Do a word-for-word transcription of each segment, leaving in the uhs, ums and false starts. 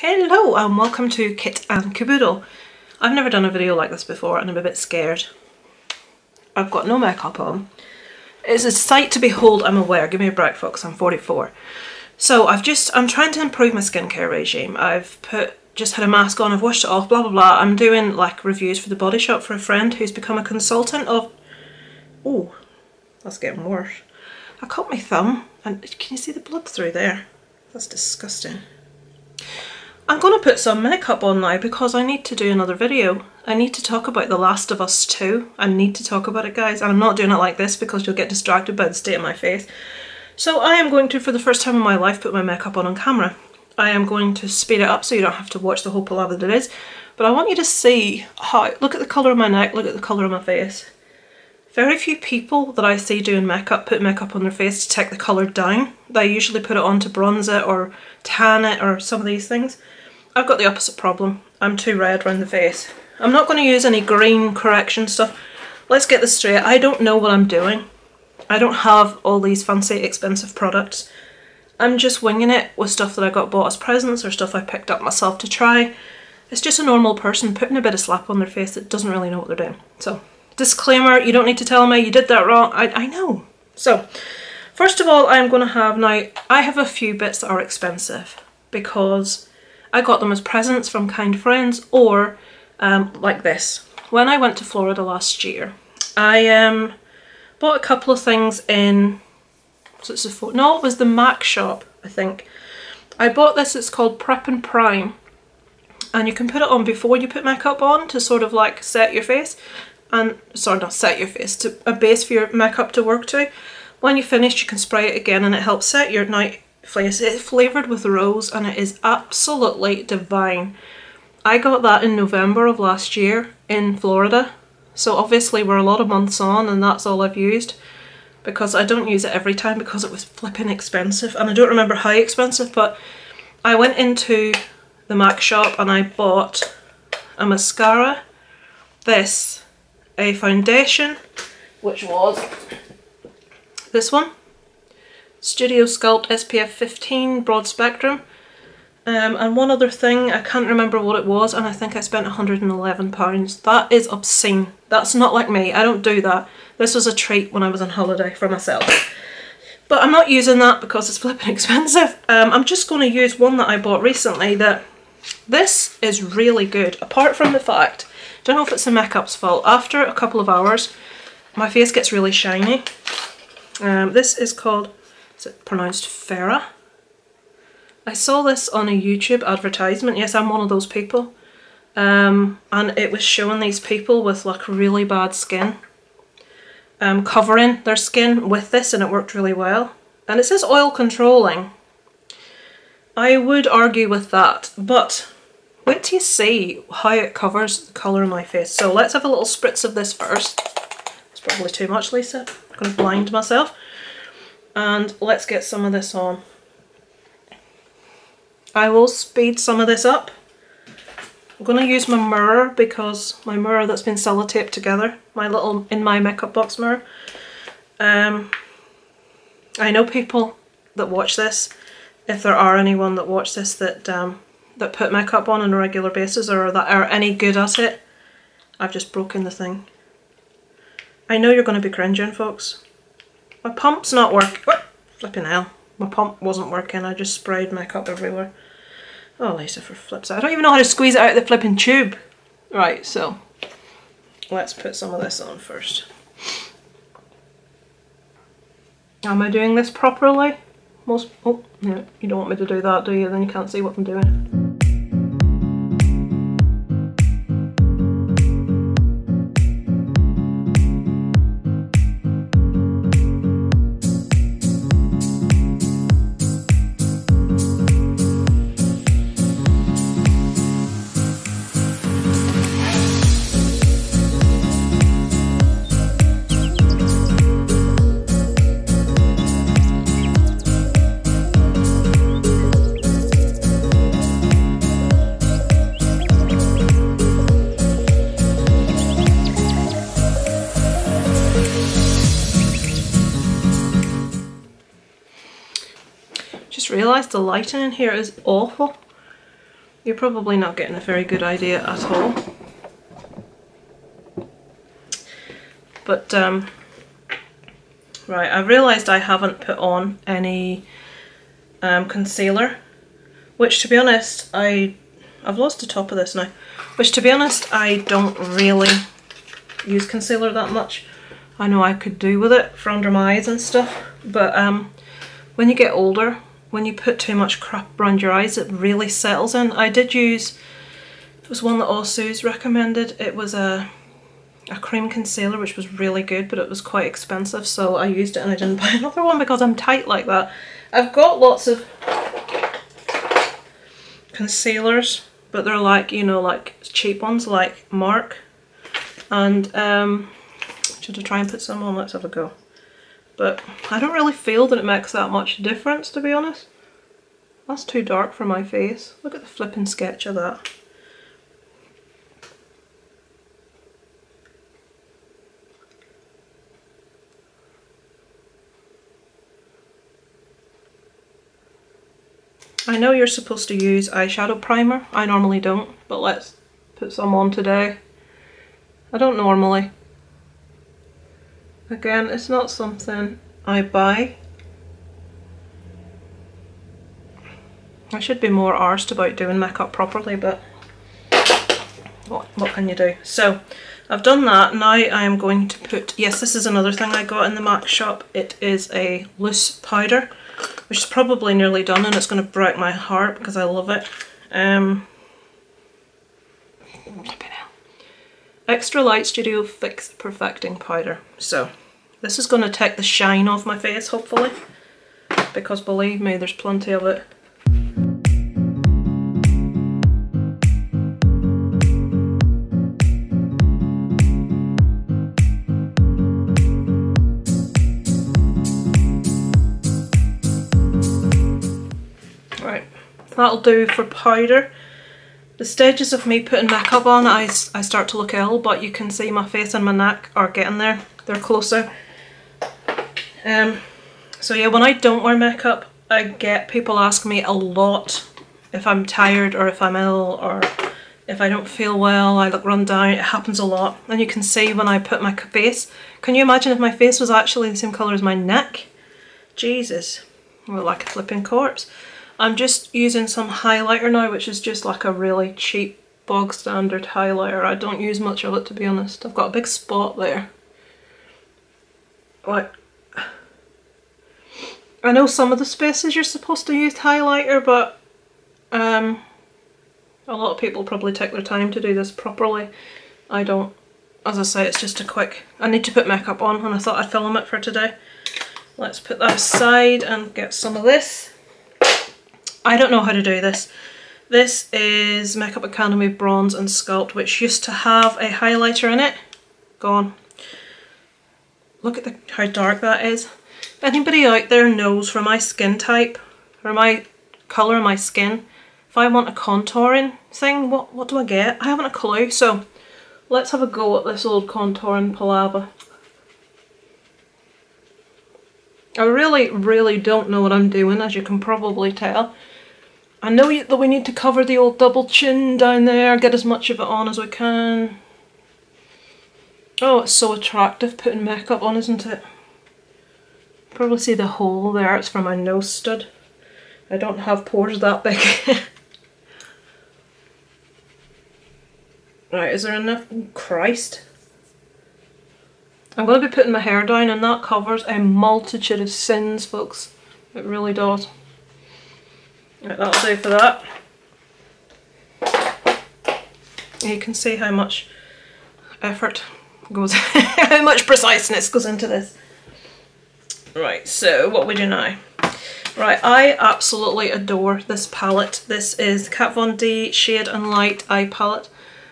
Hello and welcome to Kit and Kaboodle. I've never done a video like this before and I'm a bit scared. I've got no makeup on. It's a sight to behold, I'm aware. Give me a break, folks, I'm forty-four. So I've just, I'm trying to improve my skincare regime. I've put, just had a mask on, I've washed it off, blah blah blah. I'm doing like reviews for the Body Shop for a friend who's become a consultant of, oh, that's getting worse. I cut my thumb and can you see the blood through there? That's disgusting. I'm going to put some makeup on now because I need to do another video. I need to talk about The Last of Us two. I need to talk about it, guys. And I'm not doing it like this because you'll get distracted by the state of my face. So I am going to, for the first time in my life, put my makeup on on camera. I am going to speed it up so you don't have to watch the whole palaver that it is. But I want you to see how, look at the colour of my neck, look at the colour of my face. Very few people that I see doing makeup put makeup on their face to take the colour down. They usually put it on to bronze it or tan it or some of these things. I've got the opposite problem. I'm too red around the face. I'm not going to use any green correction stuff. Let's get this straight. I don't know what I'm doing. I don't have all these fancy expensive products. I'm just winging it with stuff that I got bought as presents or stuff I picked up myself to try. It's just a normal person putting a bit of slap on their face that doesn't really know what they're doing. So, disclaimer, you don't need to tell me you did that wrong. I, I know. So, first of all, I'm going to have now, I have a few bits that are expensive because I got them as presents from kind friends or um, like this. When I went to Florida last year, I um, bought a couple of things in, so it's a, no, it was the MAC shop, I think. I bought this, it's called Prep and Prime, and you can put it on before you put makeup on to sort of like set your face, and, sorry, not set your face, to a base for your makeup to work to. When you finish, you can spray it again and it helps set your night place. It's flavoured with rose and it is absolutely divine. I got that in November of last year in Florida, so obviously we're a lot of months on and that's all I've used because I don't use it every time because it was flipping expensive and I don't remember how expensive, but I went into the MAC shop and I bought a mascara, this, a foundation, which was this one, Studio Sculpt S P F fifteen Broad Spectrum, um, and one other thing, I can't remember what it was, and I think I spent one hundred and eleven pounds. That is obscene. That's not like me. I don't do that. This was a treat when I was on holiday for myself. But I'm not using that because it's flipping expensive. Um, I'm just going to use one that I bought recently that this is really good, apart from the fact, don't know if it's the makeup's fault, after a couple of hours, my face gets really shiny. Um, this is called, is it pronounced Ferra? I saw this on a YouTube advertisement. Yes, I'm one of those people. Um, and it was showing these people with like really bad skin um, covering their skin with this, and it worked really well. And it says oil controlling. I would argue with that, but wait till you see how it covers the colour of my face. So let's have a little spritz of this first. It's probably too much, Lisa. I'm going to blind myself. And let's get some of this on. I will speed some of this up. I'm going to use my mirror because my mirror that's been sellotaped together, my little in my makeup box mirror. Um, I know people that watch this, if there are anyone that watch this that um, that put makeup on on a regular basis or that are any good at it. I've just broken the thing. I know you're going to be cringing, folks. My pump's not working. Oh, flipping hell. My pump wasn't working. I just sprayed makeup everywhere. Oh, Lisa, for flips. I don't even know how to squeeze it out of the flipping tube. Right, so let's put some of this on first. Am I doing this properly? Most. Oh, no. You don't want me to do that, do you? Then you can't see what I'm doing. Realised the lighting in here is awful. you're probably not getting a very good idea at all. But, um, right, I realised I haven't put on any um, concealer, which to be honest, I, I've lost the top of this now, which to be honest, I don't really use concealer that much. I know I could do with it for under my eyes and stuff, but um, when you get older, when you put too much crap around your eyes, it really settles in. I did use, it was one that Osu's recommended, it was a a cream concealer which was really good, but it was quite expensive, so I used it and I didn't buy another one because I'm tight like that. I've got lots of concealers, but they're like, you know, like cheap ones like Mark, and um, should I try and put some on? Let's have a go. But I don't really feel that it makes that much difference, to be honest. That's too dark for my face. Look at the flipping sketch of that. I know you're supposed to use eyeshadow primer. I normally don't, but let's put some on today. I don't normally. Again, it's not something I buy. I should be more arsed about doing makeup properly, but what, what can you do? So I've done that. Now I am going to put, yes, this is another thing I got in the MAC shop. It is a loose powder, which is probably nearly done, and it's going to break my heart because I love it. Um, Extra Light Studio Fix Perfecting Powder. So this is going to take the shine off my face, hopefully, because believe me, there's plenty of it. That'll do for powder. The stages of me putting makeup on, I, I start to look ill, but you can see my face and my neck are getting there. They're closer. Um, so yeah, when I don't wear makeup, I get people ask me a lot if I'm tired or if I'm ill or if I don't feel well, I look run down. It happens a lot. And you can see when I put my base, can you imagine if my face was actually the same colour as my neck? Jesus, I look like a flipping corpse. I'm just using some highlighter now, which is just like a really cheap bog standard highlighter. I don't use much of it, to be honest. I've got a big spot there. Like, I know some of the spaces you're supposed to use highlighter, but um, a lot of people probably take their time to do this properly. I don't. As I say, it's just a quick, I need to put makeup on, and I thought I'd film it for today. Let's put that aside and get some of this. I don't know how to do this. This is Makeup Academy Bronze and Sculpt, which used to have a highlighter in it. Gone. Look at the, how dark that is. Anybody out there knows for my skin type, for my colour of my skin, if I want a contouring thing, what, what do I get? I haven't a clue, so let's have a go at this old contouring palaver. I really, really don't know what I'm doing, as you can probably tell. I know that we need to cover the old double chin down there, get as much of it on as we can. Oh, it's so attractive putting makeup on, isn't it? Probably see the hole there, it's for my nose stud. I don't have pores that big. Right, is there enough? Oh, Christ. I'm going to be putting my hair down, and that covers a multitude of sins, folks. It really does. Right, that'll do for that. You can see how much effort goes, how much preciseness goes into this. Right, so what we do now? Right, I absolutely adore this palette. This is Kat Von D Shade and Light Eye Palette,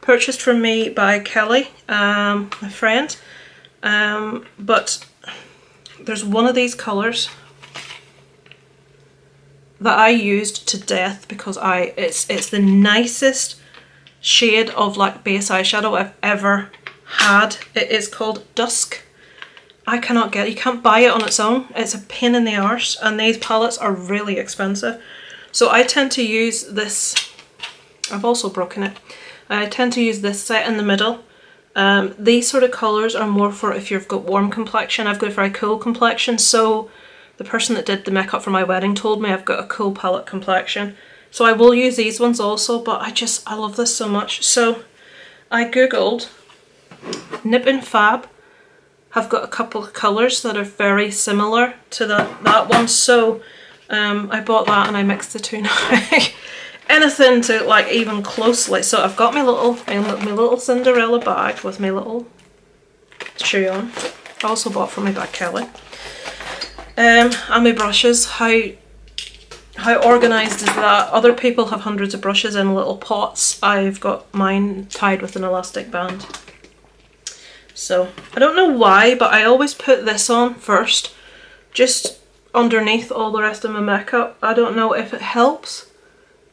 purchased for me by Kelly, um, my friend. Um, but there's one of these colours that I used to death because I it's it's the nicest shade of like base eyeshadow I've ever had. It is called Dusk. I cannot get it. You can't buy it on its own. It's a pain in the arse, and these palettes are really expensive. So I tend to use this I've also broken it. I tend to use this set in the middle. Um, these sort of colours are more for if you've got warm complexion. I've got a very cool complexion, so the person that did the makeup for my wedding told me I've got a cool palette complexion. So I will use these ones also, but I just, I love this so much. So I googled Nip and Fab. I've got a couple of colours that are very similar to that, that one, so um, I bought that and I mixed the two now. Anything to like even closely. So I've got my little, my, my little Cinderella bag with my little shoe on. I also bought from my bag Kelly. Um, and my brushes, how how organised is that? Other people have hundreds of brushes in little pots. I've got mine tied with an elastic band. So I don't know why, but I always put this on first, just underneath all the rest of my makeup. I don't know if it helps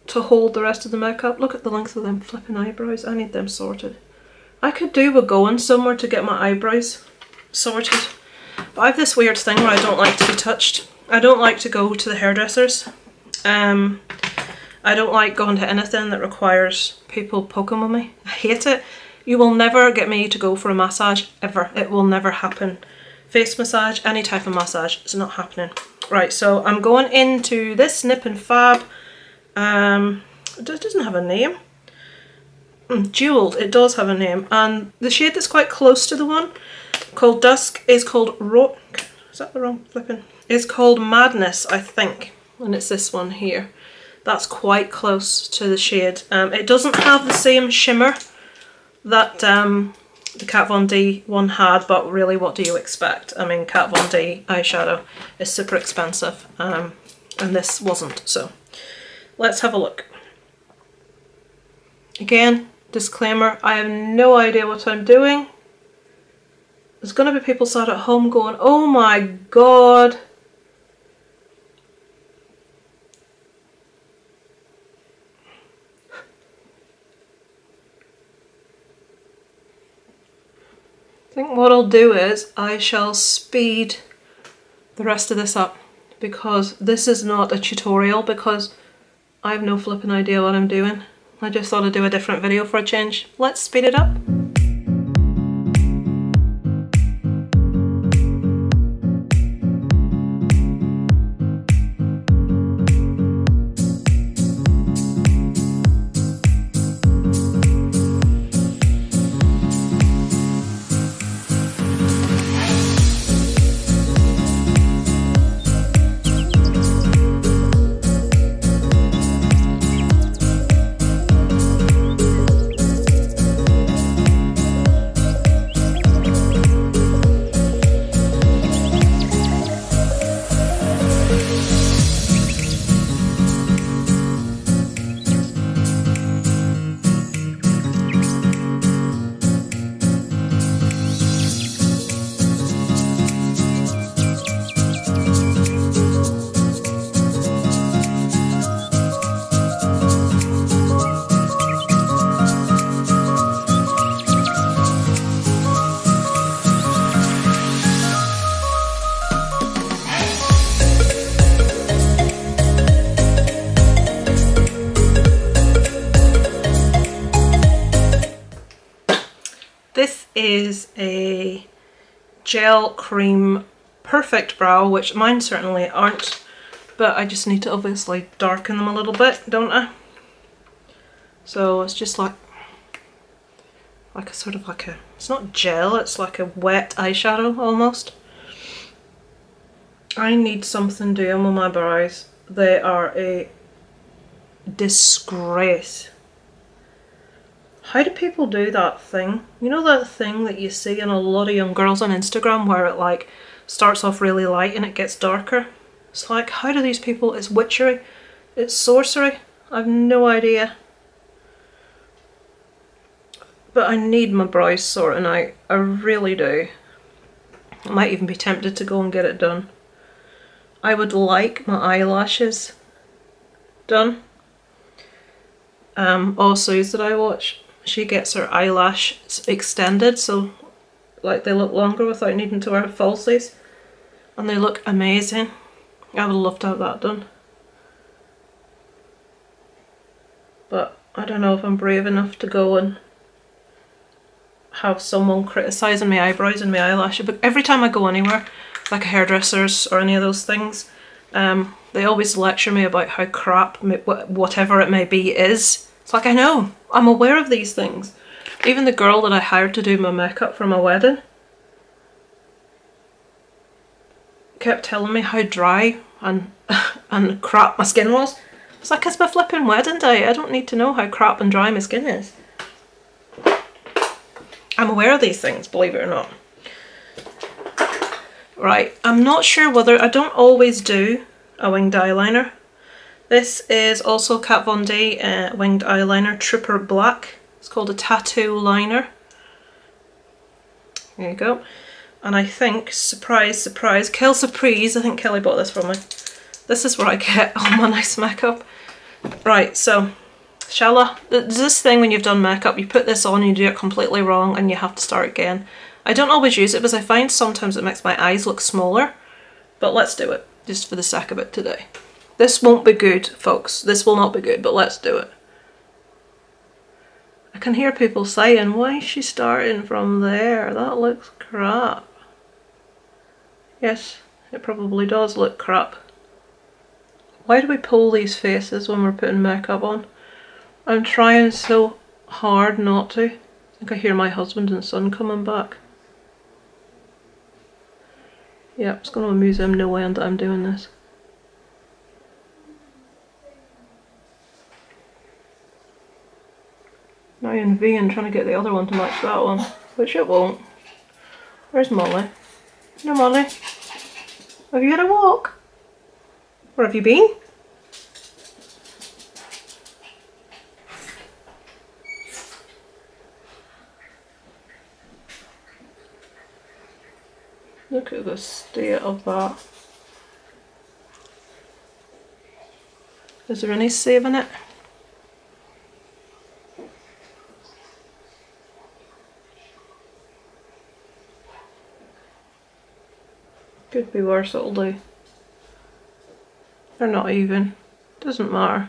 to hold the rest of the makeup. Look at the length of them flipping eyebrows. I need them sorted. I could do with going somewhere to get my eyebrows sorted. But I have this weird thing where I don't like to be touched. I don't like to go to the hairdressers. Um, I don't like going to anything that requires people poking with me. I hate it. You will never get me to go for a massage, ever. It will never happen. Face massage, any type of massage, it's not happening. Right, so I'm going into this Nip and Fab. Um, it doesn't have a name. Mm, Jeweled, it does have a name. And the shade that's quite close to the one, called Dusk, is called Rock. Is that the wrong flipping? It's called Madness, I think. And it's this one here. That's quite close to the shade. Um, it doesn't have the same shimmer that um, the Kat Von D one had, but really what do you expect? I mean, Kat Von D eyeshadow is super expensive, um, and this wasn't, so let's have a look. Again, disclaimer, I have no idea what I'm doing. There's going to be people sat at home going, oh my god. I think what I'll do is I shall speed the rest of this up, because this is not a tutorial, because I have no flipping idea what I'm doing. I just thought I'd do a different video for a change. Let's speed it up. Is a gel cream Perfect Brow, which mine certainly aren't, but I just need to obviously darken them a little bit, don't I? So it's just like like a sort of like a, it's not gel, it's like a wet eyeshadow almost. I need something doing with my brows. They are a disgrace. How do people do that thing? You know that thing that you see in a lot of young girls on Instagram where it like starts off really light and it gets darker? It's like, how do these people, it's witchery, it's sorcery, I've no idea. But I need my brows sorting out, I really do. I might even be tempted to go and get it done. I would like my eyelashes done. Um, all Sue's that I watch, she gets her eyelash extended, so like they look longer without needing to wear falsies, and they look amazing. I would love to have that done, but I I don't know if I'm brave enough to go and have someone criticising my eyebrows and my eyelashes, but every time I go anywhere, like a hairdresser's or any of those things, um, they always lecture me about how crap whatever it may be is. It's like, I know, I'm aware of these things. Even the girl that I hired to do my makeup for my wedding kept telling me how dry and and crap my skin was. It's like, it's my flipping wedding day. I don't need to know how crap and dry my skin is. I'm aware of these things, believe it or not. Right, I'm not sure whether, I don't always do a winged eyeliner. This is also Kat Von D uh, winged eyeliner, Trooper Black. It's called a tattoo liner. There you go. And I think, surprise, surprise, Kel Surprise, I think Kelly bought this for me. This is where I get all my nice makeup. Right, so, Shella, there's this thing when you've done makeup, you put this on, you do it completely wrong, and you have to start again. I don't always use it because I find sometimes it makes my eyes look smaller, but let's do it, just for the sake of it today. This won't be good, folks. This will not be good, but let's do it. I can hear people saying, why is she starting from there? That looks crap. Yes, it probably does look crap. Why do we pull these faces when we're putting makeup on? I'm trying so hard not to. I think I hear my husband and son coming back. Yeah, it's going to amuse them no end that I'm doing this. Now in V and trying to get the other one to match that one, which it won't. Where's Molly? No, Molly. Have you had a walk? Where have you been? Look at the state of that. Is there any saving it? Could be worse, it'll do. They're not even. Doesn't matter.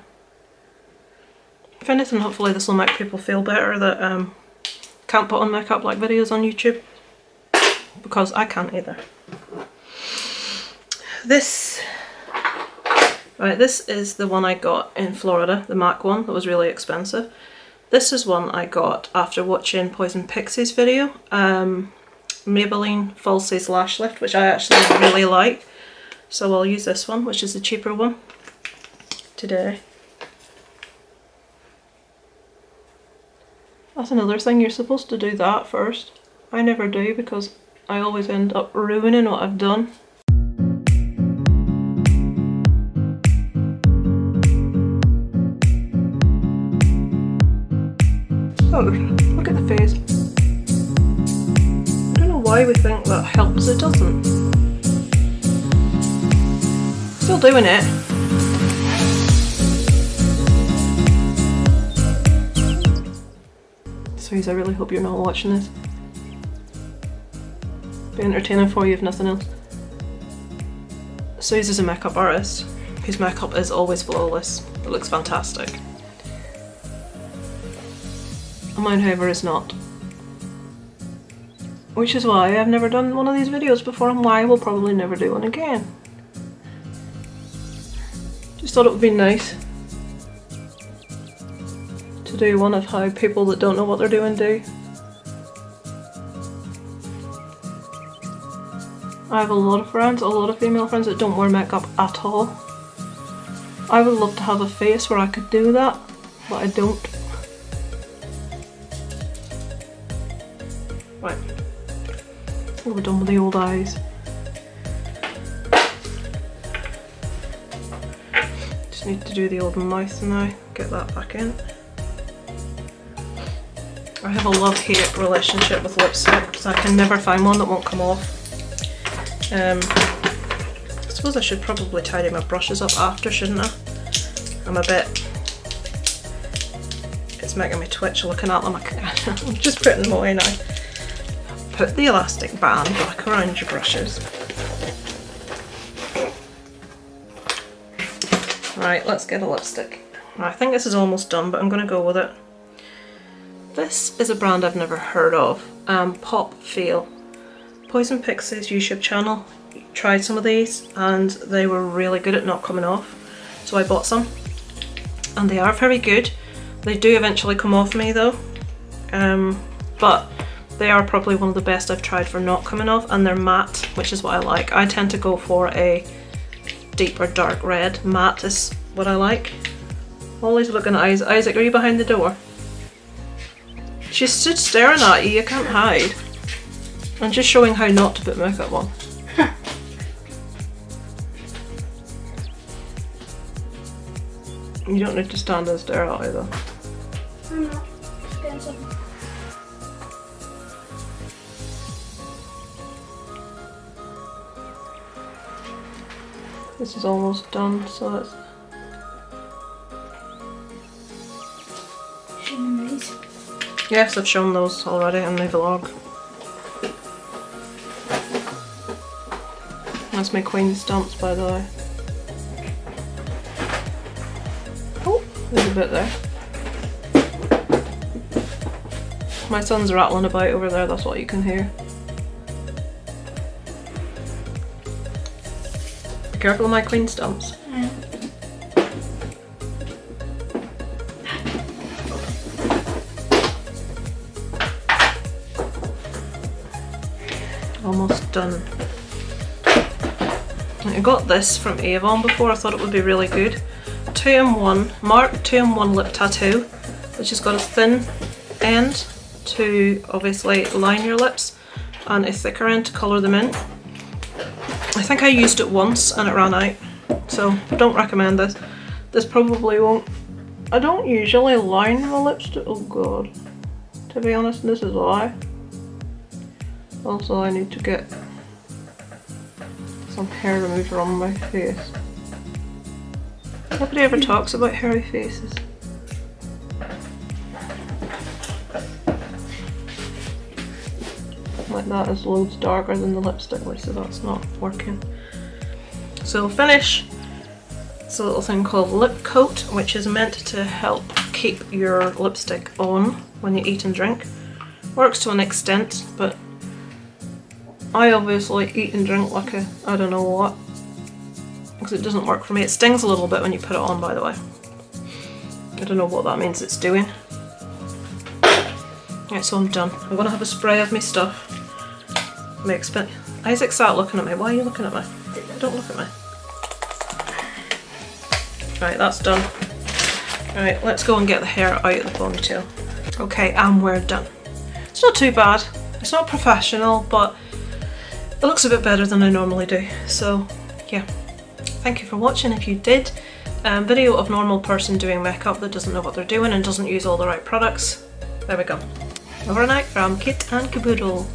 If anything, hopefully this will make people feel better that um, can't put on makeup like videos on YouTube. Because I can't either. This, right, this is the one I got in Florida, the MAC one that was really expensive. This is one I got after watching Poison Pixie's video. Um, Maybelline Falsies Lash Lift, which I actually really like, so I'll use this one, which is the cheaper one, today. That's another thing, you're supposed to do that first. I never do because I always end up ruining what I've done. Oh, look at the face. Why we think that helps, it doesn't. Still doing it. Sorry, I really hope you're not watching this. Be entertaining for you if nothing else. Suze is a makeup artist whose makeup is always flawless. It looks fantastic. And mine, however, is not. Which is why I've never done one of these videos before and why I will probably never do one again. Just thought it would be nice to do one of how people that don't know what they're doing do. I have a lot of friends, a lot of female friends that don't wear makeup at all. I would love to have a face where I could do that, but I don't. Right. We're done with the old eyes. Just need to do the old mouth now, get that back in. I have a love-hate relationship with lipstick, so I can never find one that won't come off. Um, I suppose I should probably tidy my brushes up after, shouldn't I? I'm a bit... It's making me twitch looking at them. I'm just putting them away now. Put the elastic band back around your brushes. Right, let's get a lipstick. Right, I think this is almost done, but I'm going to go with it. This is a brand I've never heard of, um, Popfeel. Poison Pixie's YouTube channel tried some of these and they were really good at not coming off, so I bought some and they are very good. They do eventually come off me though, um, but they are probably one of the best I've tried for not coming off, and they're matte, which is what I like. I tend to go for a deep or dark red. Matte is what I like. Ollie's looking at Isaac. Isaac, are you behind the door? She stood staring at you, you can't hide. I'm just showing how not to put makeup on. You don't need to stand and stare at either. I'm not. Just getting something. This is almost done, so it's... Showing these? Yes, I've shown those already in my vlog. That's my queen stumps, by the way. Oh, there's a bit there. My son's rattling about over there, that's what you can hear. Be careful of my queen stumps. Mm. Almost done. I got this from Avon before, I thought it would be really good. two in one, Mark two in one Lip Tattoo, which has got a thin end to obviously line your lips and a thicker end to colour them in. I think I used it once and it ran out, so I don't recommend this. This probably won't... I don't usually line my lips to... oh god. To be honest, this is a lie. Also, I need to get some hair remover on my face. Nobody ever talks about hairy faces. Like that is loads darker than the lipstick, so that's not working. So finish. It's a little thing called lip coat, which is meant to help keep your lipstick on when you eat and drink. Works to an extent, but I obviously eat and drink like a, I don't know what, because it doesn't work for me. It stings a little bit when you put it on, by the way. I don't know what that means it's doing. Right, so I'm done. I'm gonna have a spray of my stuff. My exp- Isaac sat looking at me. Why are you looking at me? Don't look at me. Right, that's done. Right, let's go and get the hair out of the ponytail. Okay, and we're done. It's not too bad. It's not professional, but it looks a bit better than I normally do, so yeah. Thank you for watching if you did. Um, video of normal person doing makeup that doesn't know what they're doing and doesn't use all the right products. There we go. Over and out from Kit and Kaboodle.